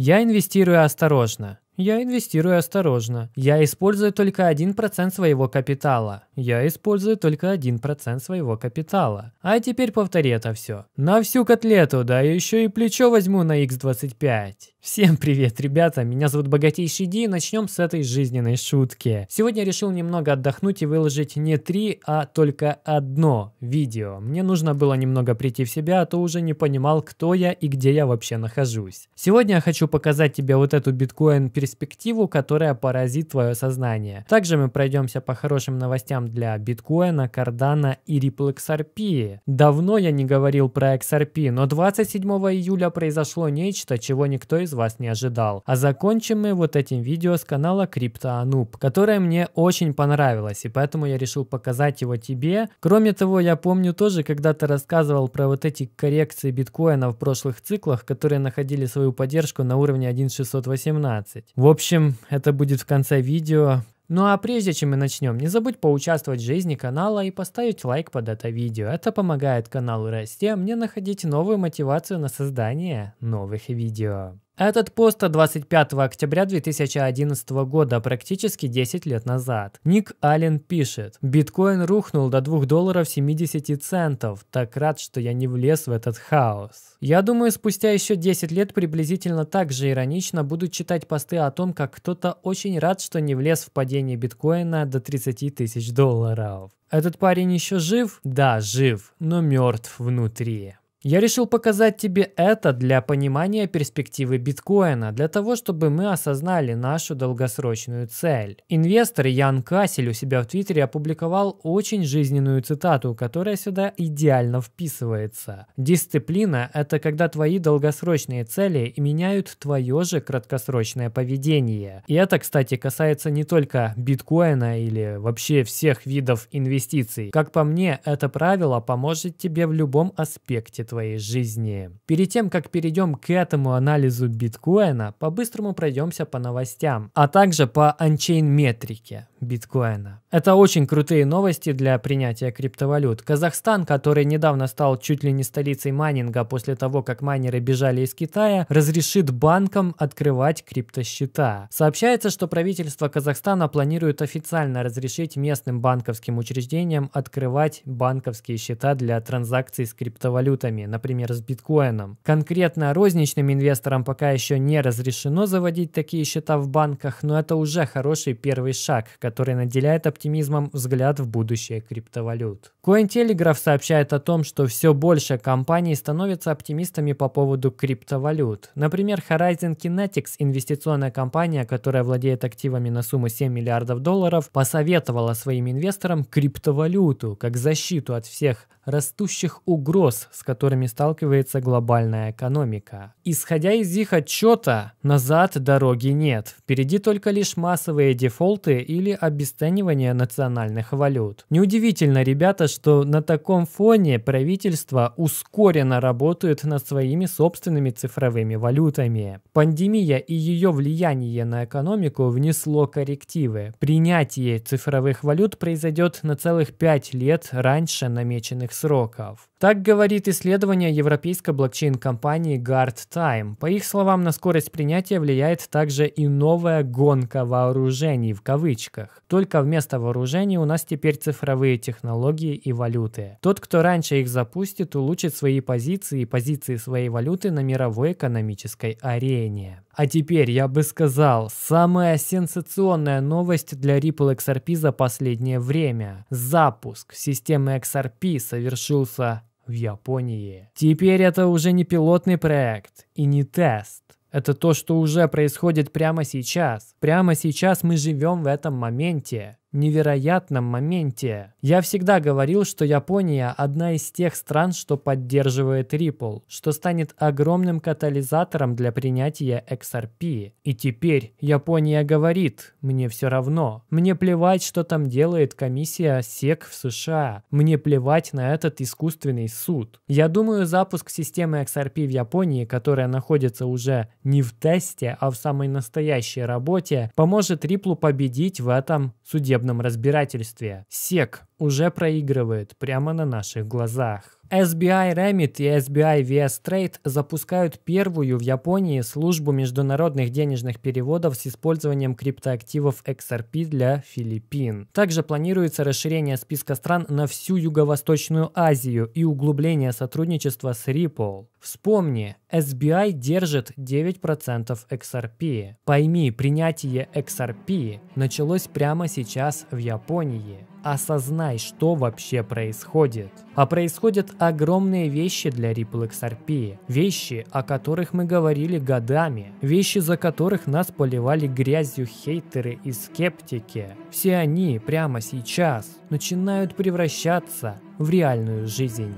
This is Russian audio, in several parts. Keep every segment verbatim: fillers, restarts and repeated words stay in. Я инвестирую осторожно. Я инвестирую осторожно. Я использую только один процент своего капитала. Я использую только один процент своего капитала. А теперь повтори это все. На всю котлету, да еще и плечо возьму на икс двадцать пять. Всем привет, ребята, меня зовут Богатейший Ди, и начнем с этой жизненной шутки. Сегодня я решил немного отдохнуть и выложить не три, а только одно видео. Мне нужно было немного прийти в себя, а то уже не понимал, кто я и где я вообще нахожусь. Сегодня я хочу показать тебе вот эту биткоин-перспективу, перспективу, которая поразит твое сознание. Также мы пройдемся по хорошим новостям для биткоина, Cardano и Ripple икс ар пи. Давно я не говорил про икс ар пи, но двадцать седьмого июля произошло нечто, чего никто из вас не ожидал. А закончим мы вот этим видео с канала Crypto Anup, которое мне очень понравилось, и поэтому я решил показать его тебе. Кроме того, я помню тоже, когда-то рассказывал про вот эти коррекции биткоина в прошлых циклах, которые находили свою поддержку на уровне один шестьсот восемнадцать. В общем, это будет в конце видео. Ну а прежде чем мы начнем, не забудь поучаствовать в жизни канала и поставить лайк под это видео. Это помогает каналу расти, а мне находить новую мотивацию на создание новых видео. Этот пост от двадцать пятого октября две тысячи одиннадцатого года, практически десять лет назад. Ник Ален пишет: «Биткоин рухнул до двух долларов семидесяти центов. Так рад, что я не влез в этот хаос». Я думаю, спустя еще десять лет приблизительно так же иронично буду читать посты о том, как кто-то очень рад, что не влез в падение биткоина до тридцати тысяч долларов. Этот парень еще жив? Да, жив, но мертв внутри. Я решил показать тебе это для понимания перспективы биткоина, для того, чтобы мы осознали нашу долгосрочную цель. Инвестор Ян Касель у себя в Твиттере опубликовал очень жизненную цитату, которая сюда идеально вписывается. «Дисциплина – это когда твои долгосрочные цели меняют твое же краткосрочное поведение». И это, кстати, касается не только биткоина или вообще всех видов инвестиций. Как по мне, это правило поможет тебе в любом аспекте твоей жизни. Перед тем, как перейдем к этому анализу биткоина, по-быстрому пройдемся по новостям, а также по анчейн-метрике биткоина. Это очень крутые новости для принятия криптовалют. Казахстан, который недавно стал чуть ли не столицей майнинга после того, как майнеры бежали из Китая, разрешит банкам открывать криптосчета. Сообщается, что правительство Казахстана планирует официально разрешить местным банковским учреждениям открывать банковские счета для транзакций с криптовалютами, например, с биткоином. Конкретно розничным инвесторам пока еще не разрешено заводить такие счета в банках, но это уже хороший первый шаг, который наделяет оптимизмом взгляд в будущее криптовалют. Cointelegraph сообщает о том, что все больше компаний становятся оптимистами по поводу криптовалют. Например, Horizon Kinetics, инвестиционная компания, которая владеет активами на сумму семь миллиардов долларов, посоветовала своим инвесторам криптовалюту как защиту от всех растущих угроз, с которыми сталкивается глобальная экономика. Исходя из их отчета, назад дороги нет. Впереди только лишь массовые дефолты или обесценивание национальных валют. Неудивительно, ребята, что на таком фоне правительство ускоренно работает над своими собственными цифровыми валютами. Пандемия и ее влияние на экономику внесло коррективы. Принятие цифровых валют произойдет на целых пять лет раньше намеченных сроков. Так говорит исследование европейской блокчейн-компании Guard Time. По их словам, на скорость принятия влияет также и новая гонка вооружений в кавычках. Только вместо вооружений у нас теперь цифровые технологии и валюты. Тот, кто раньше их запустит, улучшит свои позиции и позиции своей валюты на мировой экономической арене. А теперь, я бы сказал, самая сенсационная новость для Ripple икс ар пи за последнее время. Запуск системы икс ар пи совершился в Японии. Теперь это уже не пилотный проект и не тест. Это то, что уже происходит прямо сейчас. Прямо сейчас мы живем в этом моменте. Невероятном моменте. Я всегда говорил, что Япония одна из тех стран, что поддерживает Ripple, что станет огромным катализатором для принятия икс ар пи. И теперь Япония говорит: мне все равно. Мне плевать, что там делает комиссия сек в США. Мне плевать на этот искусственный суд. Я думаю, запуск системы икс ар пи в Японии, которая находится уже не в тесте, а в самой настоящей работе, поможет Ripple победить в этом судебном разбирательстве. сек уже проигрывает прямо на наших глазах. эс би ай Remit и эс би ай ви эс Trade запускают первую в Японии службу международных денежных переводов с использованием криптоактивов икс ар пи для Филиппин. Также планируется расширение списка стран на всю Юго-Восточную Азию и углубление сотрудничества с Ripple. Вспомни, эс би ай держит девять процентов икс ар пи. Пойми, принятие икс ар пи началось прямо сейчас в Японии. Осознай, что вообще происходит. А происходят огромные вещи для Ripple икс ар пи. Вещи, о которых мы говорили годами. Вещи, за которых нас поливали грязью хейтеры и скептики. Все они прямо сейчас начинают превращаться в реальную жизнь.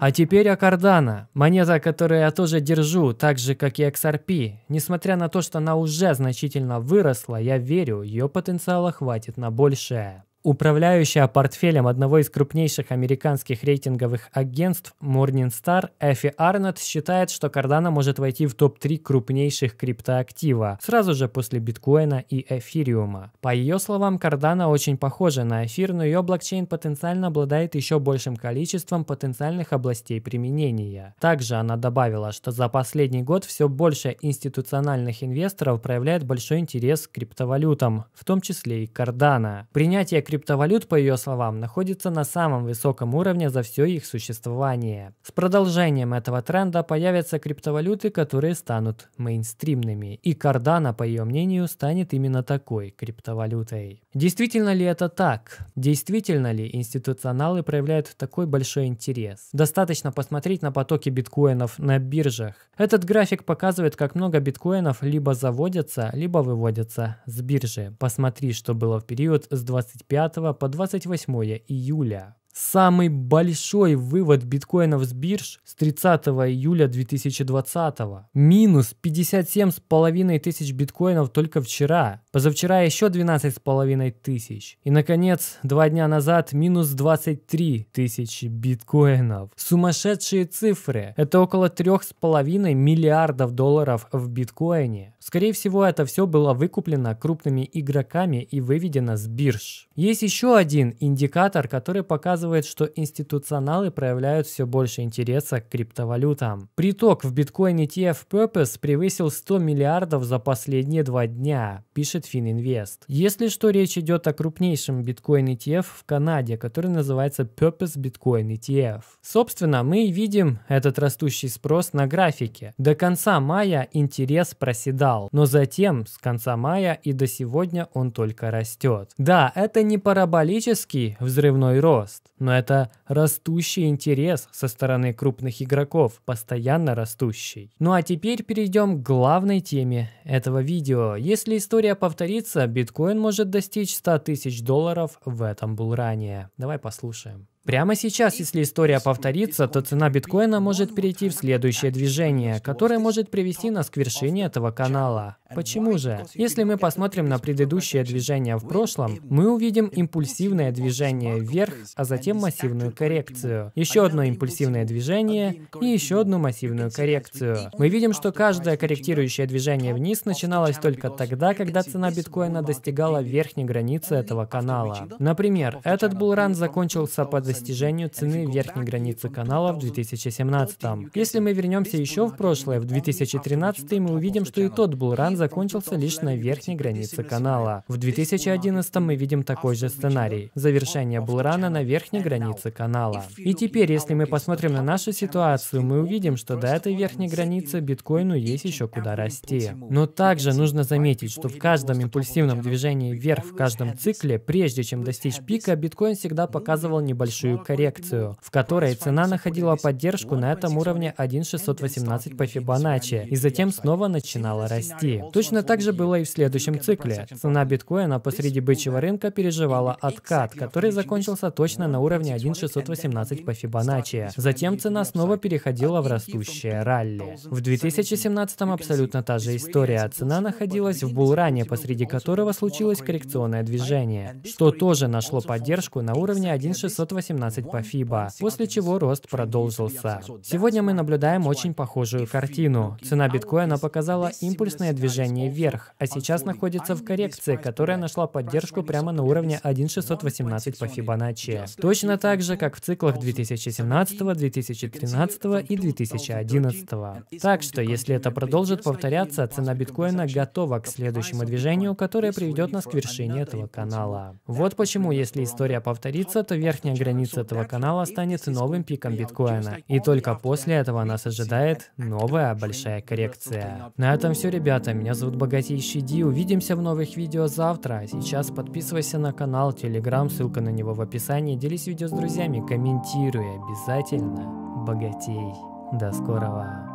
А теперь о Cardano. Монета, которую я тоже держу, так же как и икс ар пи. Несмотря на то, что она уже значительно выросла, я верю, ее потенциала хватит на большее. Управляющая портфелем одного из крупнейших американских рейтинговых агентств Morningstar Effie Arnott считает, что Cardano может войти в топ три крупнейших криптоактива, сразу же после биткоина и эфириума. По ее словам, Cardano очень похожа на эфир, но ее блокчейн потенциально обладает еще большим количеством потенциальных областей применения. Также она добавила, что за последний год все больше институциональных инвесторов проявляет большой интерес к криптовалютам, в том числе и Cardano. Принятие криптовалют, по ее словам, находится на самом высоком уровне за все их существование. С продолжением этого тренда появятся криптовалюты, которые станут мейнстримными, и Cardano, по ее мнению, станет именно такой криптовалютой. Действительно ли это так? Действительно ли институционалы проявляют такой большой интерес? Достаточно посмотреть на потоки биткоинов на биржах. Этот график показывает, как много биткоинов либо заводятся, либо выводятся с биржи. Посмотри, что было в период с двадцать пятого по двадцать восьмое июля. Самый большой вывод биткоинов с бирж с тридцатого июля две тысячи двадцатого. Минус пятьдесят семь с половиной тысяч биткоинов только вчера. Позавчера еще двенадцать с половиной тысяч. И, наконец, два дня назад минус двадцать три тысячи биткоинов. Сумасшедшие цифры. Это около трёх с половиной миллиардов долларов в биткоине. Скорее всего, это все было выкуплено крупными игроками и выведено с бирж. Есть еще один индикатор, который показывает, что институционалы проявляют все больше интереса к криптовалютам. Приток в биткоин и ти эф Purpose превысил сто миллиардов за последние два дня, пишет Fininvest. Если что, речь идет о крупнейшем биткоин и ти эф в Канаде, который называется Purpose Bitcoin и ти эф. Собственно, мы видим этот растущий спрос на графике. До конца мая интерес проседал, но затем с конца мая и до сегодня он только растет. Да, это не параболический взрывной рост, но это растущий интерес со стороны крупных игроков, постоянно растущий. Ну а теперь перейдем к главной теме этого видео. Если история повторится, биткоин может достичь ста тысяч долларов в этом булране. Давай послушаем. Прямо сейчас, если история повторится, то цена биткоина может перейти в следующее движение, которое может привести нас к вершине этого канала. Почему же? Если мы посмотрим на предыдущее движение в прошлом, мы увидим импульсивное движение вверх, а затем массивную коррекцию. Еще одно импульсивное движение и еще одну массивную коррекцию. Мы видим, что каждое корректирующее движение вниз начиналось только тогда, когда цена биткоина достигала верхней границы этого канала. Например, этот булран закончился под достижению цены верхней границы канала в две тысячи семнадцатом. Если мы вернемся еще в прошлое, в две тысячи тринадцатый, мы увидим, что и тот булран закончился лишь на верхней границе канала. В две тысячи одиннадцатом мы видим такой же сценарий – завершение булрана на верхней границе канала. И теперь, если мы посмотрим на нашу ситуацию, мы увидим, что до этой верхней границы биткоину есть еще куда расти. Но также нужно заметить, что в каждом импульсивном движении вверх в каждом цикле, прежде чем достичь пика, биткоин всегда показывал небольшой коррекцию, в которой цена находила поддержку на этом уровне один шестьсот восемнадцать по Фибоначчи и затем снова начинала расти. Точно так же было и в следующем цикле. Цена биткоина посреди бычьего рынка переживала откат, который закончился точно на уровне один шестьсот восемнадцать по Фибоначчи. Затем цена снова переходила в растущее ралли. В две тысячи семнадцатом абсолютно та же история. Цена находилась в булране, посреди которого случилось коррекционное движение, что тоже нашло поддержку на уровне один шестьсот восемнадцать один семнадцать по фибо, после чего рост продолжился. Сегодня мы наблюдаем очень похожую картину. Цена биткоина показала импульсное движение вверх, а сейчас находится в коррекции, которая нашла поддержку прямо на уровне один шестьсот восемнадцать по Фибоначчи. Точно так же, как в циклах две тысячи семнадцатого, две тысячи тринадцатого и две тысячи одиннадцатого. Так что, если это продолжит повторяться, цена биткоина готова к следующему движению, которое приведет нас к вершине этого канала. Вот почему, если история повторится, то верхняя граница этого канала станет новым пиком биткоина. И только после этого нас ожидает новая большая коррекция. На этом все, ребята. Меня зовут Богатейший Ди. Увидимся в новых видео завтра. Сейчас подписывайся на канал, телеграм, ссылка на него в описании. Делись видео с друзьями, комментируй обязательно. Богатей. До скорого.